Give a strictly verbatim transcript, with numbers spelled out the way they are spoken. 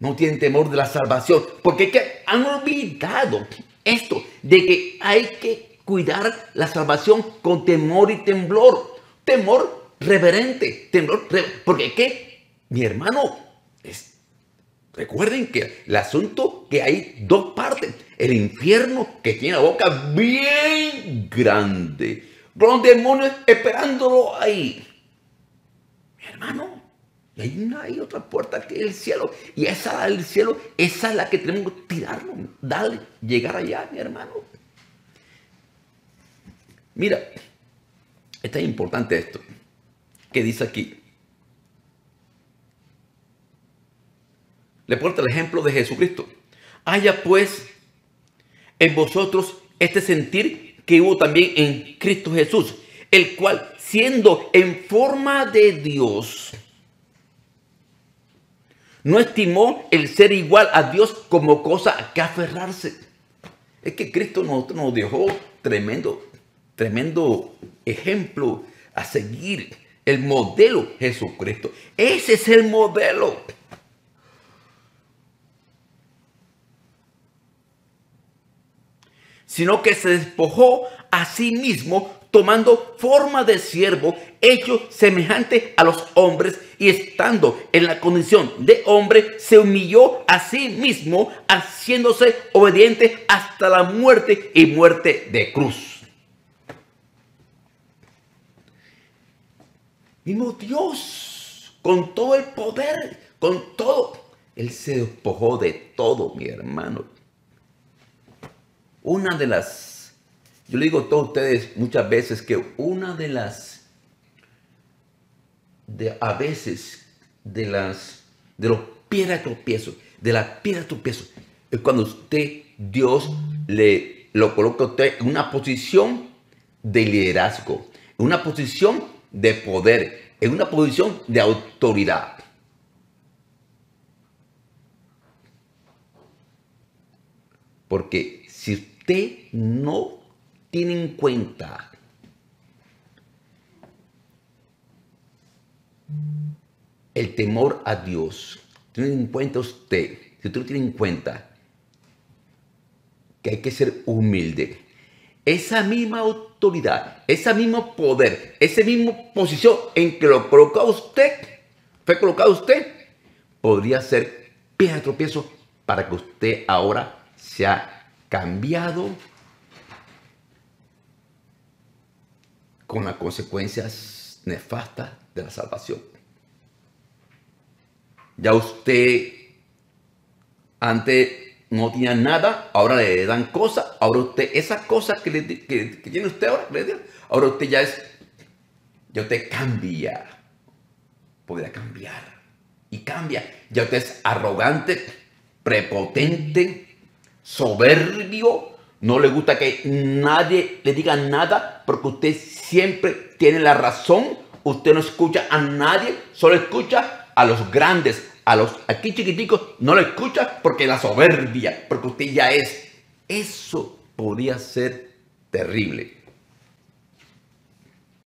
no tienen temor de la salvación, porque ¿qué? Han olvidado esto de que hay que cuidar la salvación con temor y temblor, temor reverente, temblor reverente. Porque ¿qué? Mi hermano, es, recuerden que el asunto que hay dos partes, el infierno que tiene la boca bien grande, los demonios esperándolo ahí, mi hermano. Y hay, una, hay otra puerta que es el cielo. Y esa del cielo, esa es la que tenemos que tirarnos, darle, llegar allá, mi hermano. Mira, está importante esto que dice aquí. Le porta el ejemplo de Jesucristo. Haya pues en vosotros este sentir que hubo también en Cristo Jesús, el cual siendo en forma de Dios, no estimó el ser igual a Dios como cosa a que aferrarse. Es que Cristo nos, nos dejó tremendo, tremendo ejemplo a seguir. El modelo Jesucristo. Ese es el modelo. Sino que se despojó a sí mismo, tomando forma de siervo, hecho semejante a los hombres, y estando en la condición de hombre, se humilló a sí mismo, haciéndose obediente hasta la muerte y muerte de cruz. Mismo Dios, con todo el poder, con todo, Él se despojó de todo, mi hermano. Una de las Yo le digo a todos ustedes muchas veces que una de las, de, a veces, de las, de los piedras de tropiezo, de las piedras de tropiezo, es cuando usted, Dios, le, lo coloca a usted en una posición de liderazgo, en una posición de poder, en una posición de autoridad. Porque si usted no tiene en cuenta el temor a Dios, tiene en cuenta usted, si usted tiene en cuenta que hay que ser humilde, esa misma autoridad, ese mismo poder, esa misma posición en que lo colocó usted, fue colocado usted, podría ser piedra de tropiezo para que usted ahora sea cambiado, con las consecuencias nefastas de la salvación. Ya usted antes no tenía nada, ahora le dan cosas, ahora usted, esas cosas que, que, que tiene usted ahora, le dan, ahora usted ya es, ya usted cambia, podrá cambiar y cambia. Ya usted es arrogante, prepotente, soberbio, no le gusta que nadie le diga nada porque usted siempre tiene la razón. Usted no escucha a nadie, solo escucha a los grandes, a los aquí chiquiticos. No lo escucha porque la soberbia, porque usted ya es. Eso podría ser terrible.